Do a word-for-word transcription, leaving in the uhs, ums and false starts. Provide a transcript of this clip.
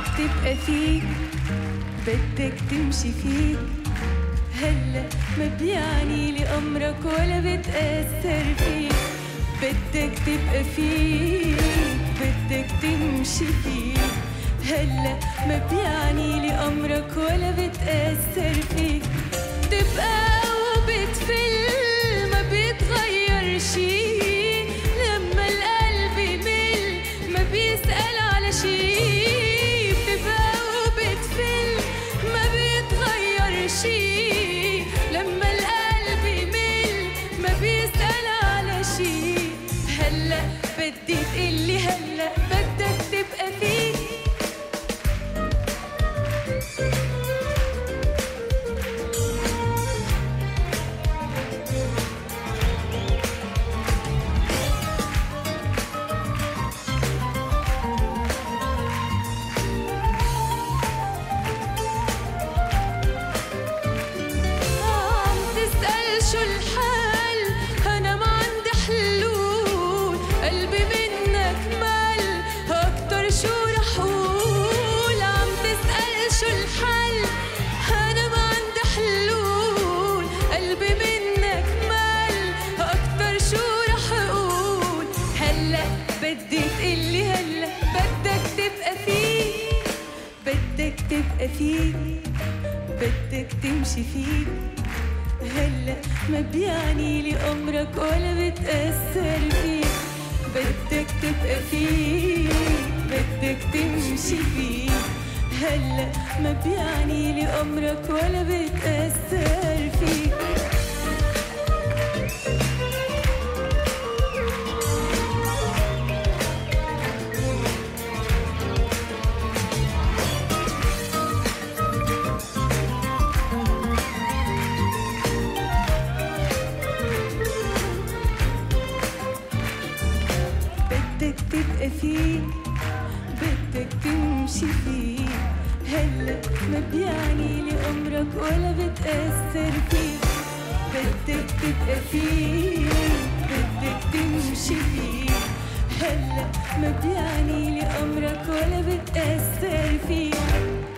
بدك تبقى فيك، بدك تمشي فيك. هلا ما بيعني لي أمرك ولا بتأثر فيك. بدك تبقى فيك، بدك تمشي فيك. هلا ما بيعني لي أمرك ولا بتأثر فيك. بتبقى وبتفل ما بيتغير شي. بدي تقلي هلا بدك تبقى فيه، عم تسأل شو الحال؟ أنا ما عندي حلول، قلبي منك مل، أكتر شو رح قول؟ عم تسأل شو الحل؟ أنا ما عندي حلول، قلبي منك مل، أكتر شو رح قول؟ هلا بدي تقلي هلا بدك تبقى فيك، بدك تبقى فيك، بدك تمشي فيك. هلا ما بيعني لي أمرك ولا بتأثر فيك. بدك تبقى فيك، بدك تمشي فيك. هلا ما بيعني لي أمرك ولا بتأثر فيك. بدك تبقى فيك، بدك تمشي فيك. هلا ما بيعني لي أمرك ولا بتأثر فيك. بدك تبقى فيك، بدك تمشي فيك. هلا ما بيعني لي أمرك ولا بتأثر فيك.